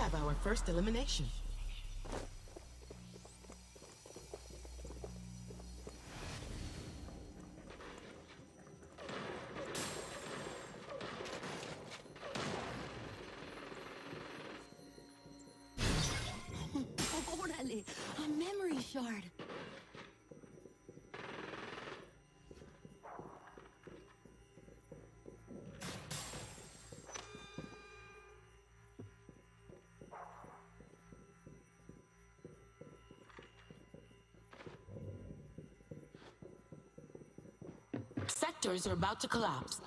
have our first elimination. Orale, a memory shard. Sectors are about to collapse.